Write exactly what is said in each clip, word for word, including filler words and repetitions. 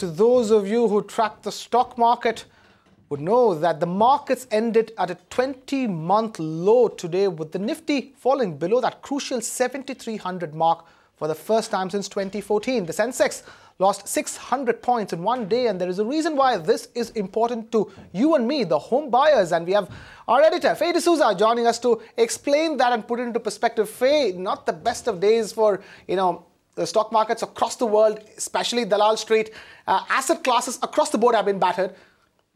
to those of you who track the stock market would know that the markets ended at a twenty month low today, with the Nifty falling below that crucial seventy-three hundred mark for the first time since twenty fourteen. The Sensex lost six hundred points in one day, and there is a reason why this is important to you and me, the home buyers. And we have our editor, Faye D'Souza, joining us to explain that and put it into perspective. Faye, not the best of days for, you know, the stock markets across the world, especially Dalal Street. Uh, asset classes across the board have been battered.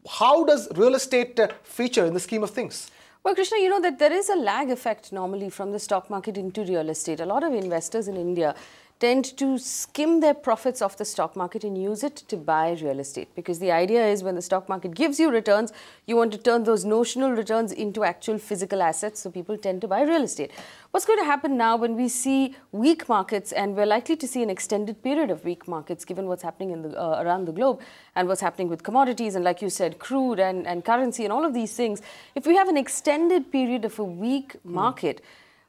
How does real estate uh, feature in the scheme of things? Well, Krishna, you know that there is a lag effect normally from the stock market into real estate. A lot of investors in India tend to skim their profits off the stock market and use it to buy real estate, because the idea is when the stock market gives you returns, you want to turn those notional returns into actual physical assets, so people tend to buy real estate. What's going to happen now when we see weak markets, and we're likely to see an extended period of weak markets given what's happening in the, uh, around the globe and what's happening with commodities and, like you said, crude and, and currency and all of these things, if we have an extended extended period of a weak market, mm.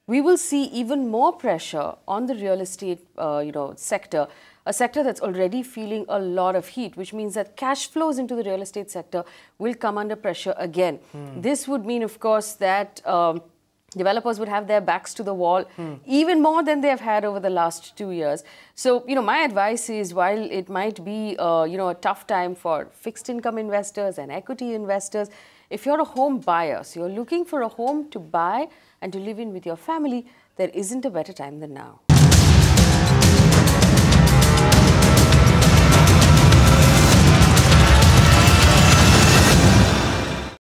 we will see even more pressure on the real estate uh, you know, sector, a sector that's already feeling a lot of heat, which means that cash flows into the real estate sector will come under pressure again. Mm. This would mean, of course, that um, developers would have their backs to the wall mm. even more than they have had over the last two years. So, you know, my advice is, while it might be, uh, you know, a tough time for fixed income investors and equity investors, if you're a home buyer, so you're looking for a home to buy and to live in with your family, there isn't a better time than now.